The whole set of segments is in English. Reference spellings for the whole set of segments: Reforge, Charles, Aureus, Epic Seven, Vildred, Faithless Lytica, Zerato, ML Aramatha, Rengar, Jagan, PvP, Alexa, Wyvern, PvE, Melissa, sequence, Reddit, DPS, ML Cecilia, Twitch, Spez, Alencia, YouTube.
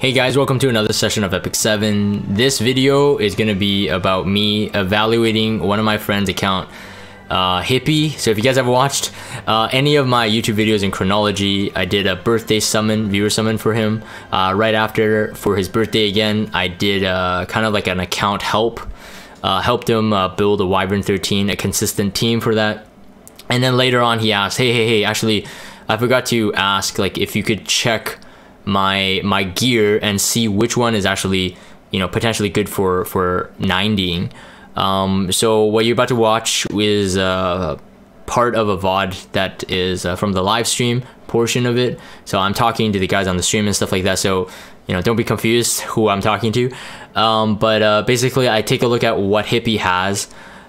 Hey guys, welcome to another session of Epic Seven. This video is going to be about me evaluating one of my friend's account, Hippie. So if you guys have watched any of my YouTube videos in chronology, I did a birthday summon, viewer summon for him. Right after, for his birthday again, I did kind of like an account help. Helped him build a Wyvern 13, a consistent team for that. And then later on he asked, hey, actually, I forgot to ask, like, if you could check my gear and see which one is actually, you know, potentially good for 90ing. So what you're about to watch is part of a VOD that is from the live stream portion of it. So I'm talking to the guys on the stream and stuff like that, so, you know, don't be confused who I'm talking to. But basically I take a look at what Hippie has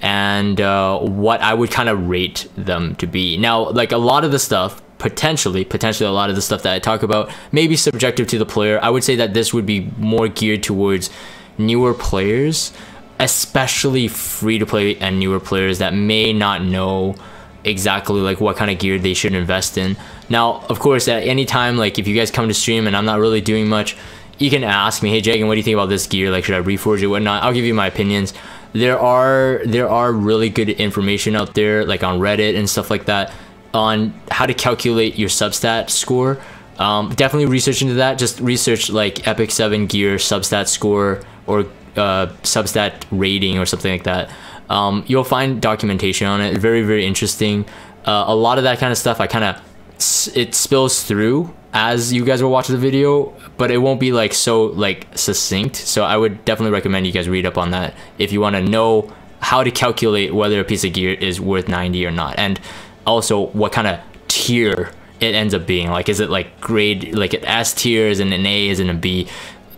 and what I would kind of rate them to be. Now, like, a lot of the stuff, potentially a lot of the stuff that I talk about may be subjective to the player. I would say that this would be more geared towards newer players, especially free to play and newer players that may not know exactly like what kind of gear they should invest in. Now, of course, at any time, like, if you guys come to stream and I'm not really doing much, you can ask me, hey Jagan, what do you think about this gear? Like, should I reforge it, whatnot? I'll give you my opinions. There are really good information out there, like on Reddit and stuff like that, on how to calculate your substat score. Definitely research into that. Just research like Epic 7 gear substat score or substat rating or something like that. You'll find documentation on it. Very, very interesting. A lot of that kind of stuff, it spills through as you guys will watch the video, but it won't be like so like succinct. So I would definitely recommend you guys read up on that if you want to know how to calculate whether a piece of gear is worth 90 or not, and also what kind of tier it ends up being. Like, is it like grade, like an S tier, is it an A, is it a B?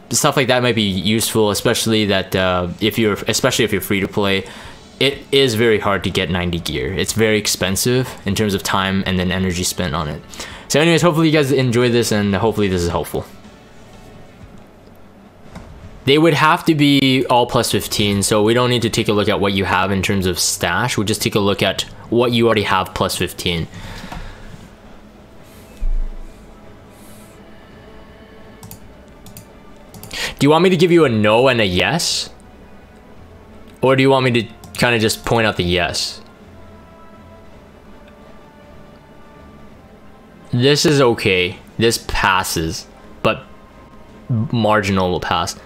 Stuff like that might be useful, especially that if you're free to play. It is very hard to get 90 gear. It's very expensive in terms of time and then energy spent on it. So anyways, hopefully you guys enjoy this and hopefully this is helpful. They would have to be all plus 15, so we don't need to take a look at what you have in terms of stash. We'll just take a look at what you already have plus 15. Do you want me to give you a no and a yes? Or do you want me to kind of just point out the yes? This is okay. This passes, but marginal will pass.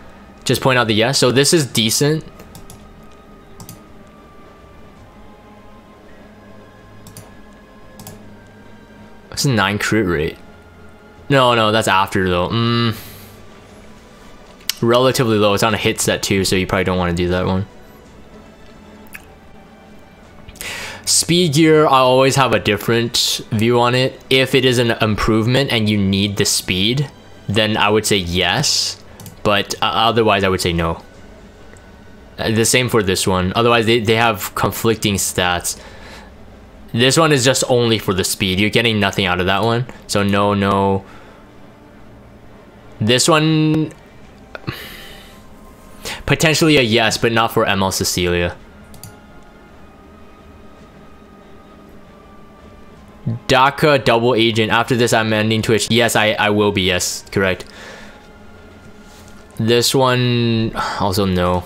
Just point out the yes. So this is decent. That's a 9 crit rate. No, that's after though. Relatively low. It's on a hit set too, so you probably don't want to do that one. Speed gear, I always have a different view on it. If it is an improvement and you need the speed, then I would say yes, but otherwise I would say no. The same for this one. Otherwise they have conflicting stats. This one is just only for the speed. You're getting nothing out of that one, so no. This one, potentially a yes, but not for ML Cecilia. DACA double agent. After this I'm ending Twitch. Yes, I will be. Yes, correct. This one also no.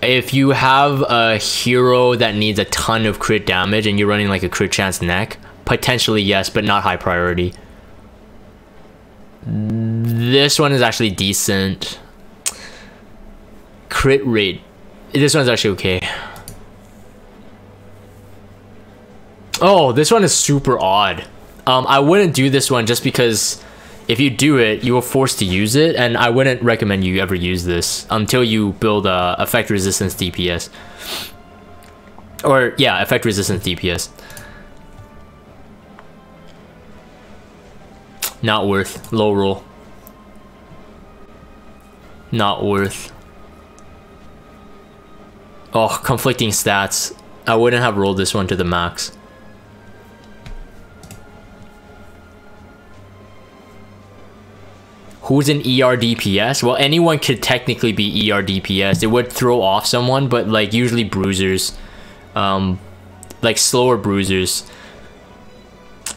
If you have a hero that needs a ton of crit damage and you're running like a crit chance neck, potentially yes, but not high priority. This one is actually decent. Crit rate, this one's actually okay. Oh, this one is super odd. I wouldn't do this one just because if you do it, you are forced to use it, and I wouldn't recommend you ever use this until you build a effect resistance DPS. Or yeah, effect resistance DPS. Not worth. Low roll. Not worth. Oh, conflicting stats. I wouldn't have rolled this one to the max. who's an ER DPS? Well, anyone could technically be ER DPS. It would throw off someone, but like usually bruisers, like slower bruisers.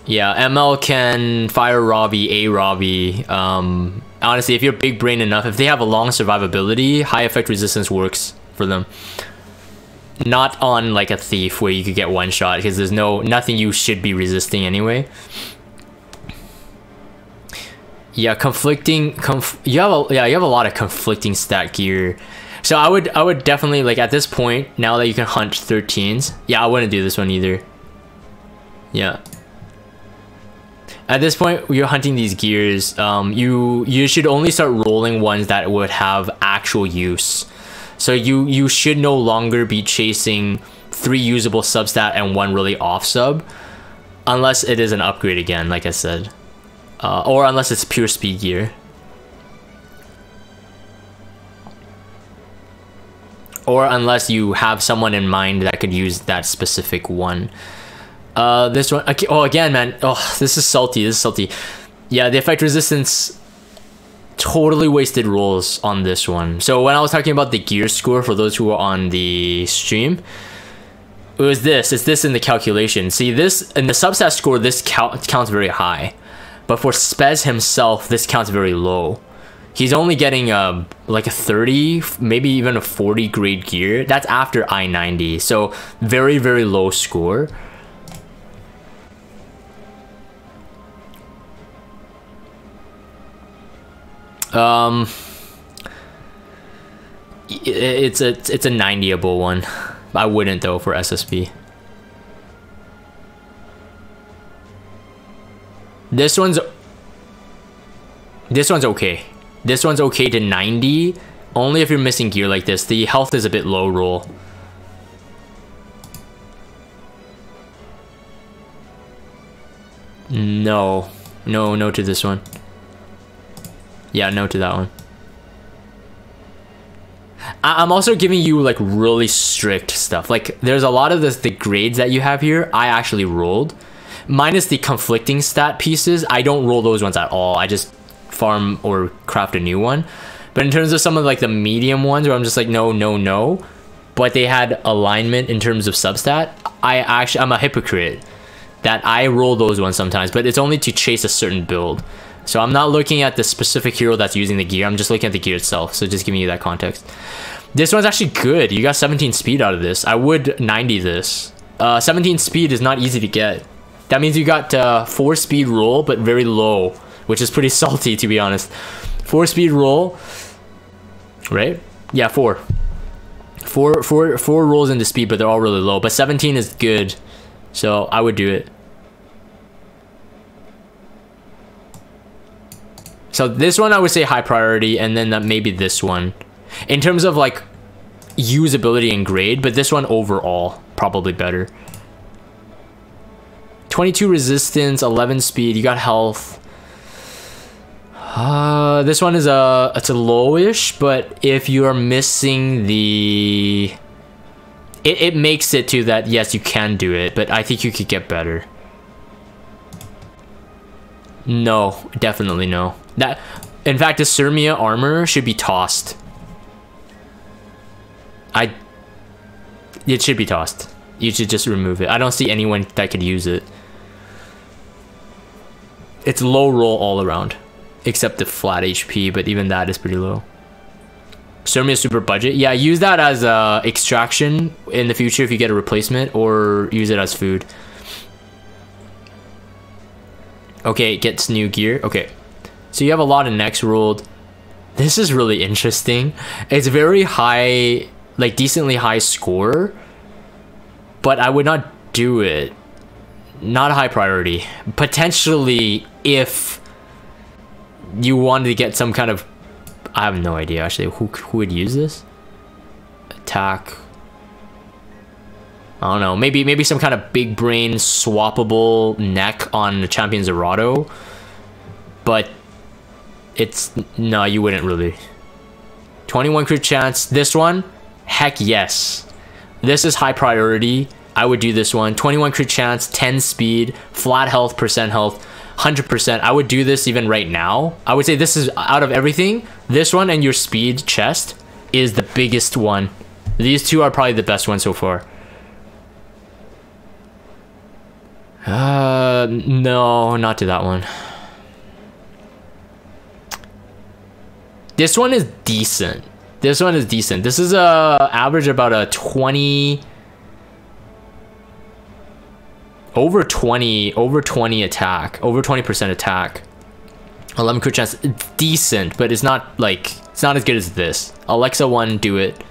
Yeah, ML can fire Ravi, A Ravi. Honestly, if you're big brain enough, if they have a long survivability, high effect resistance works for them. Not on like a thief where you could get one shot because there's nothing you should be resisting anyway. Yeah, you have a lot of conflicting stat gear. So I would definitely, like, at this point, now that you can hunt 13s, yeah, I wouldn't do this one either. Yeah. At this point, you're hunting these gears. You should only start rolling ones that would have actual use. So you should no longer be chasing 3 usable substat and 1 really off sub, unless it is an upgrade again, like I said. Or unless it's pure speed gear. Or unless you have someone in mind that could use that specific one. This one, okay, oh again man, oh this is salty. Yeah, the effect resistance totally wasted rolls on this one. So when I was talking about the gear score for those who were on the stream, it was this. It's this in the calculation. See, this in the substat score, this counts very high, but for Spez himself, this counts very low. He's only getting like a 30, maybe even a 40 grade gear. That's after I-90, so very, very low score. It's a 90able one. I wouldn't though for SSP. This one's okay. This one's okay to 90, only if you're missing gear like this. The health is a bit low roll. No. No to this one. Yeah, no to that one. I'm also giving you like really strict stuff. Like there's a lot of the grades that you have here, I actually rolled. Minus the conflicting stat pieces, I don't roll those ones at all. I just farm or craft a new one. But in terms of some of like the medium ones where I'm just like, no. But they had alignment in terms of substat, I'm a hypocrite that I roll those ones sometimes, but it's only to chase a certain build. So I'm not looking at the specific hero that's using the gear, I'm just looking at the gear itself, so just giving you that context. This one's actually good, you got 17 speed out of this. I would 90 this. 17 speed is not easy to get. That means you got 4 speed roll, but very low, which is pretty salty to be honest. 4 speed roll, right? Yeah, 4. Four rolls into speed, but they're all really low, but 17 is good, so I would do it. So this one I would say high priority, and then maybe this one. In terms of like usability and grade, but this one overall, probably better. 22 resistance, 11 speed, you got health. This one is it's a lowish, but if you are missing the... It makes it to that, yes, you can do it, but I think you could get better. No, definitely no. That, in fact, the Cermia armor should be tossed. It should be tossed. You should just remove it. I don't see anyone that could use it. It's low roll all around, except the flat HP, but even that is pretty low. Cermia super budget. Yeah, use that as extraction in the future if you get a replacement, or use it as food. Okay, it gets new gear. Okay. So you have a lot of necks rolled. This is really interesting. It's very high, like decently high score, but I would not do it. Not high priority. Potentially if you wanted to get some kind of, I have no idea actually, who would use this? Attack. I don't know, maybe some kind of big brain swappable neck on the champion Zerato. But it's, no, you wouldn't really. 21 crit chance. This one, heck yes. This is high priority. I would do this one. 21 crit chance, 10 speed, flat health, percent health, 100%. I would do this even right now. I would say this is, out of everything, this one and your speed chest is the biggest one. These two are probably the best ones so far. No, not to that one. This one is decent. This one is decent. This is a average about a 20, over 20 attack, over 20% attack. 11 crit chance, it's decent, but it's not like, it's not as good as this. Alexa one, do it.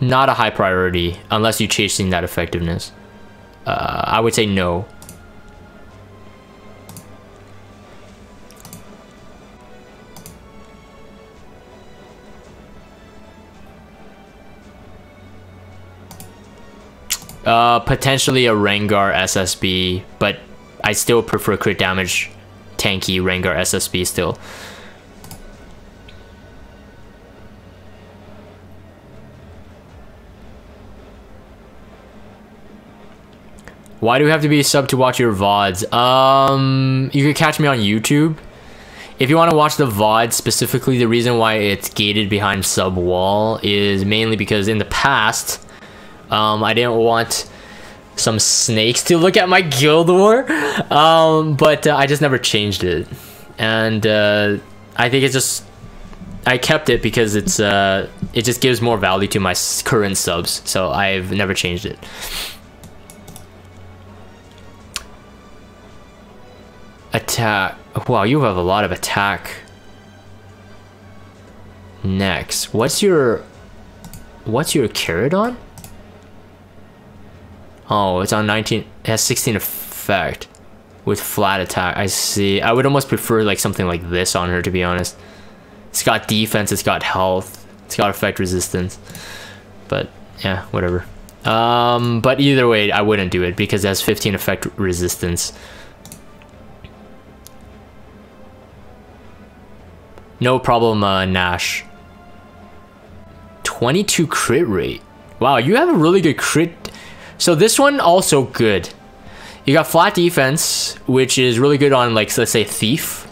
Not a high priority unless you're chasing that effectiveness. I would say no. Potentially a Rengar SSB, but I still prefer crit damage, tanky Rengar SSB still. Why do we have to be a sub to watch your VODs? You can catch me on YouTube. If you want to watch the VOD specifically, the reason why it's gated behind sub wall is mainly because in the past, I didn't want some snakes to look at my guild war, but I just never changed it. And I think it's just, I kept it because it's it just gives more value to my current subs, so I've never changed it. Attack. Wow, you have a lot of attack. Next, what's your carrot on? Oh, it's on 19. It has 16 effect with flat attack. I see. I would almost prefer like something like this on her, to be honest. It's got defense, it's got health, it's got effect resistance, but yeah, whatever. But either way, I wouldn't do it because it has 15 effect resistance. No problem, Nash. 22 crit rate. Wow, you have a really good crit. So this one also good. You got flat defense, which is really good on, like, let's say Thief.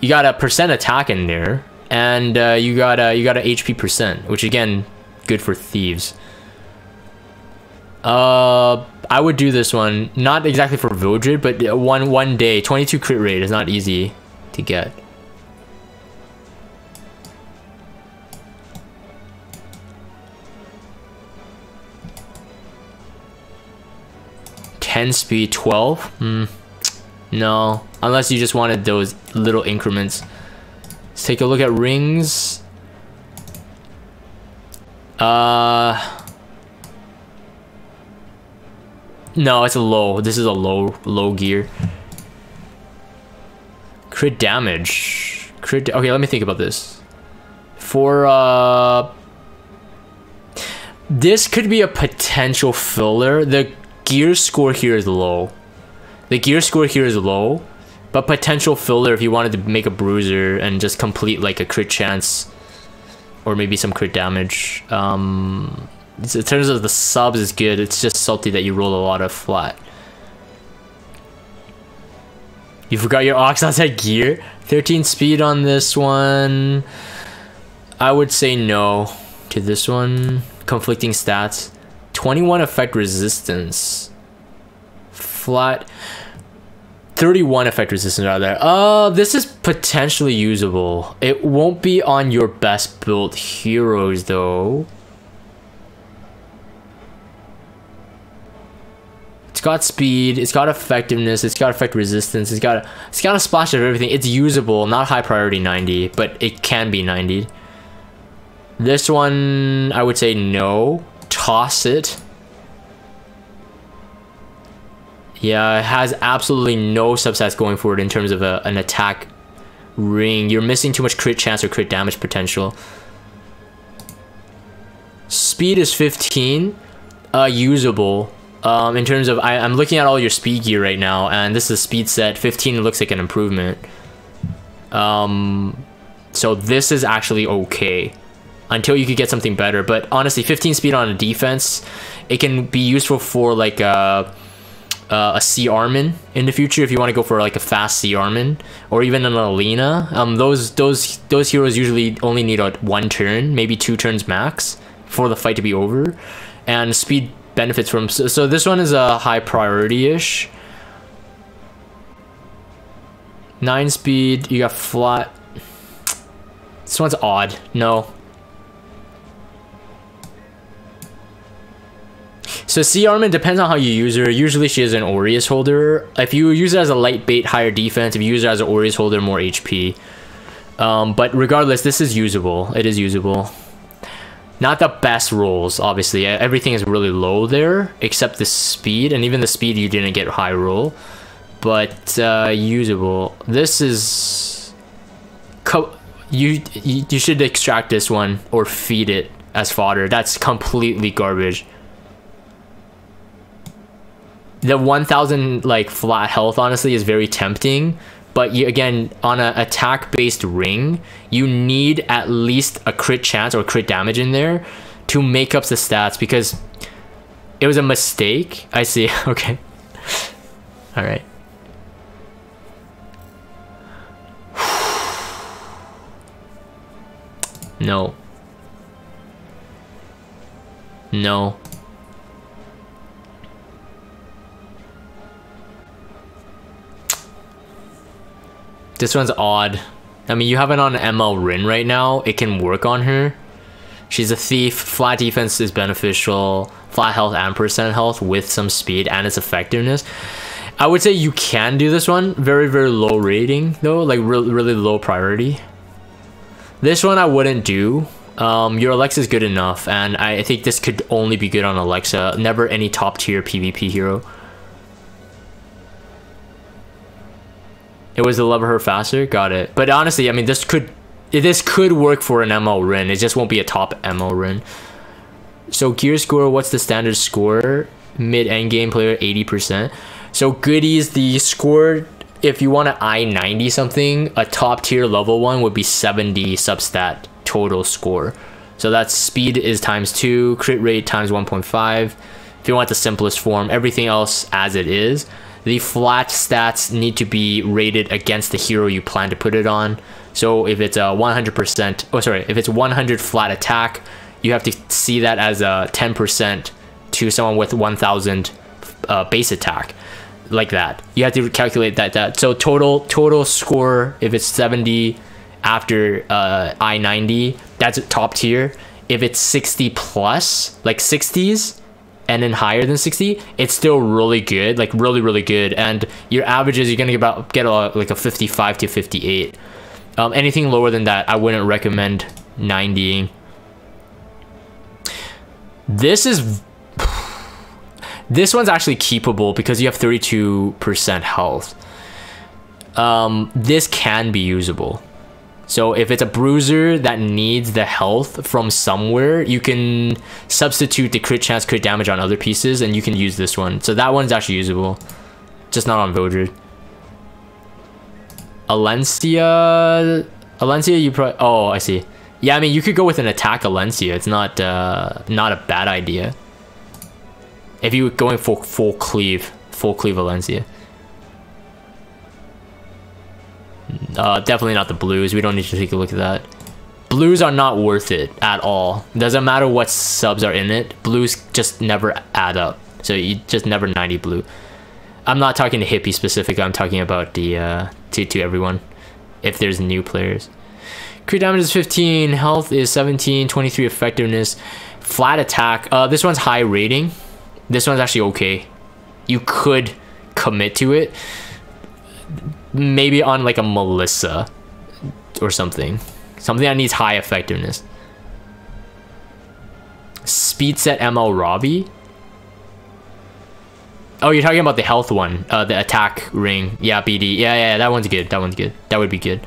You got a percent attack in there, and you got a HP percent, which again, good for thieves. I would do this one, not exactly for Vildred, but one day. 22 crit rate is not easy to get. Speed 12. No, unless you just wanted those little increments. Let's take a look at rings. No, it's a low. This is a low gear. Crit damage. Okay, let me think about this. For this could be a potential filler. The gear score here is low. The gear score here is low, but potential filler if you wanted to make a bruiser and just complete like a crit chance or maybe some crit damage. In terms of the subs is good. It's just salty that you roll a lot of flat. You forgot your ox outside gear. 13 speed on this one. I would say no to this one. Conflicting stats. 21 effect resistance, flat, 31 effect resistance out there. This is potentially usable. It won't be on your best built heroes though. It's got speed, it's got effectiveness, it's got effect resistance, it's got a splash of everything. It's usable, not high priority 90, but it can be 90. This one, I would say no. Toss it. Yeah, it has absolutely no substats going forward in terms of an attack ring. You're missing too much crit chance or crit damage potential. Speed is 15, usable. In terms of, I'm looking at all your speed gear right now, and this is speed set. 15 looks like an improvement. So this is actually okay until you could get something better. But honestly, 15 speed on a defense, it can be useful for like a C Armin in the future if you want to go for like a fast C Armin or even an Alina. Those heroes usually only need a 1 turn, maybe 2 turns max for the fight to be over, and speed benefits from. So this one is a high priority-ish. 9 speed, you got flat. This one's odd. No. So C Armin depends on how you use her. Usually she is an Aureus holder. If you use it as a light bait, higher defense. If you use it as an Aureus holder, more HP. But regardless, this is usable. It is usable. Not the best rolls, obviously. Everything is really low there, except the speed. And even the speed, you didn't get high roll. But usable. This is... You should extract this one or feed it as fodder. That's completely garbage. The 1000 like flat health honestly is very tempting, but you, again, on an attack based ring, you need at least a crit chance or crit damage in there to make up the stats, because it was a mistake. I see. Okay. All right. No. No. This one's odd. I mean, you have it on ML Rin right now. It can work on her. She's a thief. Flat defense is beneficial. Flat health and percent health with some speed and its effectiveness. I would say you can do this one. Very, very low rating though. Like really low priority. This one I wouldn't do. Your Alexa is good enough. And I think this could only be good on Alexa. Never any top tier PvP hero. It was to level her faster, got it. But honestly, I mean, this could work for an ML Rin. It just won't be a top ML Rin. So gear score, what's the standard score? Mid end game player 80%. So goodies, the score, if you want to I90 something, a top tier level one would be 70 substat total score. So that's speed is ×2, crit rate ×1.5. If you want the simplest form, everything else as it is. The flat stats need to be rated against the hero you plan to put it on. So if it's a 100%, oh sorry, if it's 100 flat attack, you have to see that as a 10% to someone with 1000 base attack, like that. You have to calculate that. So total score, if it's 70 after I90, that's top tier. If it's 60 plus, like 60s. And then higher than 60, it's still really good, like really good. And your averages, you're gonna get like a 55 to 58. Anything lower than that, I wouldn't recommend 90. This one's actually keepable because you have 32% health. This can be usable. So if it's a bruiser that needs the health from somewhere, you can substitute the crit chance, crit damage on other pieces, and you can use this one. So that one's actually usable, just not on Vildred. Alencia, you probably, oh, I see. Yeah, I mean, you could go with an attack Alencia. It's not a bad idea. If you were going for full cleave Alencia. Definitely not the blues. We don't need to take a look at that. Blues are not worth it at all. Doesn't matter what subs are in it. Blues just never add up. So you just never 90 blue. I'm not talking to Hippie specific. I'm talking about the to everyone. If there's new players. Crit damage is 15. Health is 17. 23 effectiveness. Flat attack. This one's high rating. This one's actually okay. You could commit to it. Maybe on like a Melissa or something that needs high effectiveness. Speed set ML Ravi. Oh, you're talking about the health one, the attack ring. Yeah, BD. Yeah, that one's good. That would be good.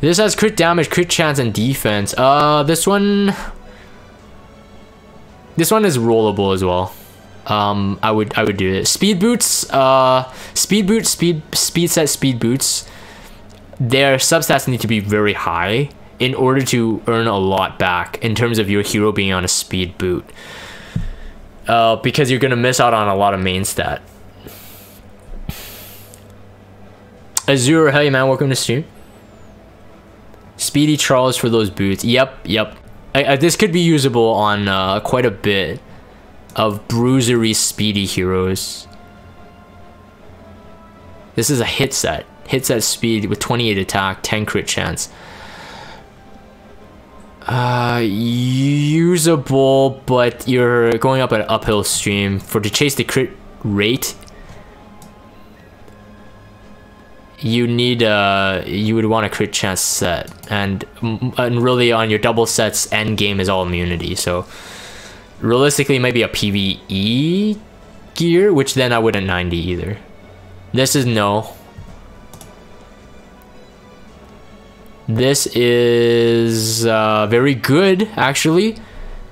This has crit damage, crit chance, and defense. This one is rollable as well. I would do it. Speed boots, speed set speed boots. their substats need to be very high in order to earn a lot back in terms of your hero being on a speed boot, because you're gonna miss out on a lot of main stat. Azure, hey man, welcome to stream. Speedy Charles for those boots. Yep. This could be usable on quite a bit of bruisery speedy heroes. This is a hit set. Hits at speed with 28 attack, 10 crit chance. Usable, but you're going up an uphill stream. To chase the crit rate, you need you would want a crit chance set, and really on your double sets, end game is all immunity. So realistically, maybe a PvE gear, which then I wouldn't 90 either. This is no. This is very good, actually.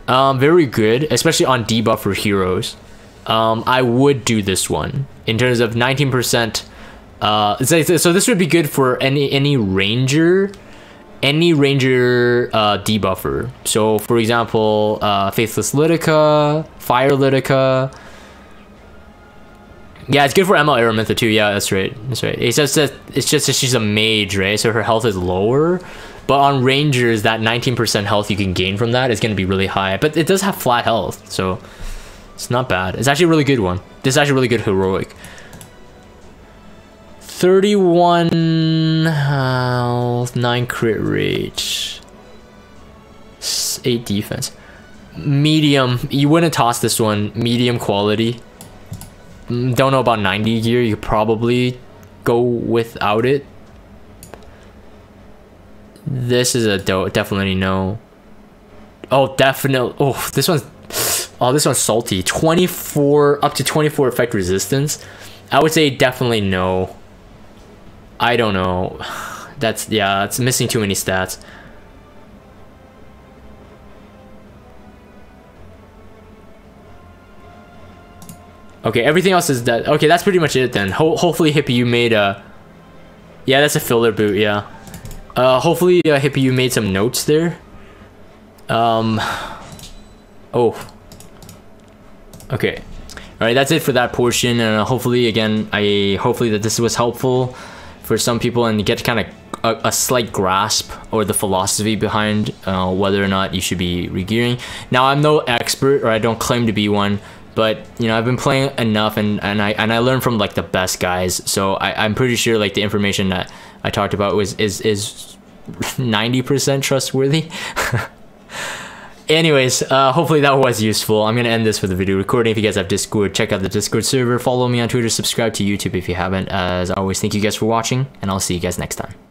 Very good, especially on debuff for heroes. I would do this one in terms of 19%. So this would be good for any ranger debuffer. So for example, Faithless Lytica, Fire Lytica. Yeah, it's good for ML Aramatha too. Yeah, that's right. That's right. It's just that she's a mage, right? So her health is lower, but on rangers, that 19% health you can gain from that is going to be really high. But it does have flat health, so it's not bad. It's actually a really good one. This is actually a really good heroic. 31 health, 9 crit rate, 8 defense. Medium. You wouldn't toss this one. Medium quality. Don't know about 90 gear, you probably go without it. This is a definitely no. Oh, definitely. Oh, this one's salty. 24 up to 24 effect resistance. I would say definitely no. I don't know. That's, yeah, it's missing too many stats. Okay, everything else is dead. Okay, that's pretty much it then. Hopefully, Hippie, you made a... Yeah, that's a filler boot, yeah. Hopefully, Hippie, you made some notes there. Oh. Okay. Alright, that's it for that portion. And hopefully, again, hopefully that this was helpful for some people and you get kind of a slight grasp or the philosophy behind whether or not you should be regearing. Now, I'm no expert, or I don't claim to be one. But you know, I've been playing enough, and I learned from like the best guys. So I'm pretty sure like the information that I talked about is 90% trustworthy. Anyways, hopefully that was useful. I'm gonna end this for the video recording. If you guys have Discord, check out the Discord server. Follow me on Twitter. Subscribe to YouTube if you haven't. As always, thank you guys for watching, and I'll see you guys next time.